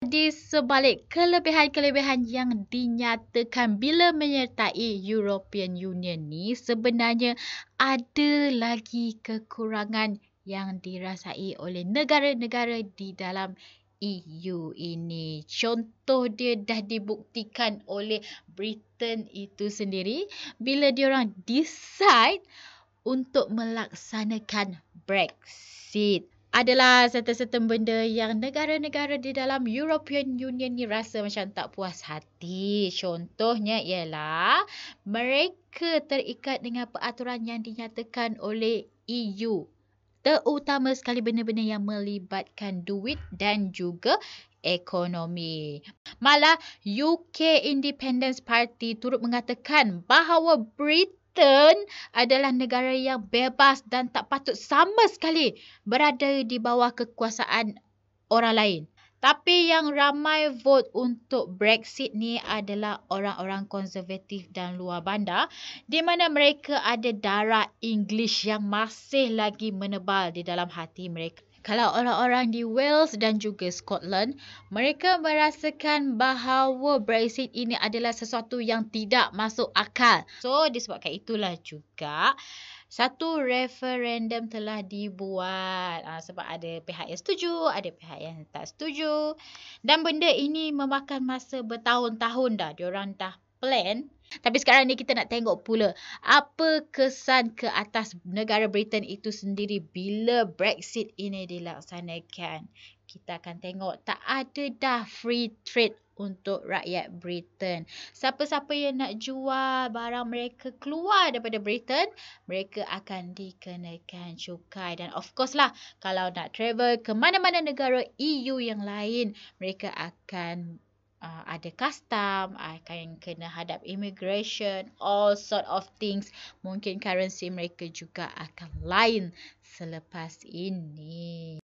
di sebalik kelebihan-kelebihan yang dinyatakan bila menyertai European Union ni, sebenarnya ada lagi kekurangan yang dirasai oleh negara-negara di dalam EU ini. Contoh dia dah dibuktikan oleh Britain itu sendiri bila diorang decide untuk melaksanakan Brexit. Adalah serta-serta benda yang negara-negara di dalam European Union ni rasa macam tak puas hati. Contohnya ialah mereka terikat dengan peraturan yang dinyatakan oleh EU. Terutama sekali benda-benda yang melibatkan duit dan juga ekonomi. Malah UK Independence Party turut mengatakan bahawa Britain adalah negara yang bebas dan tak patut sama sekali berada di bawah kekuasaan orang lain. Tapi yang ramai vote untuk Brexit ni adalah orang-orang konservatif dan luar bandar, di mana mereka ada darah English yang masih lagi menebal di dalam hati mereka. Kalau orang-orang di Wales dan juga Scotland, mereka merasakan bahawa Brexit ini adalah sesuatu yang tidak masuk akal. So, disebabkan itulah juga satu referendum telah dibuat, sebab ada pihak yang setuju, ada pihak yang tak setuju. Dan benda ini memakan masa bertahun-tahun dah. Diorang dah plan. Tapi sekarang ni kita nak tengok pula apa kesan ke atas negara Britain itu sendiri bila Brexit ini dilaksanakan. Kita akan tengok tak ada dah free trade untuk rakyat Britain. Siapa-siapa yang nak jual barang mereka keluar daripada Britain, mereka akan dikenakan cukai. Dan of course lah, kalau nak travel ke mana-mana negara EU yang lain, mereka akan ada custom, akan kena hadap immigration, all sort of things. Mungkin currency mereka juga akan lain selepas ini.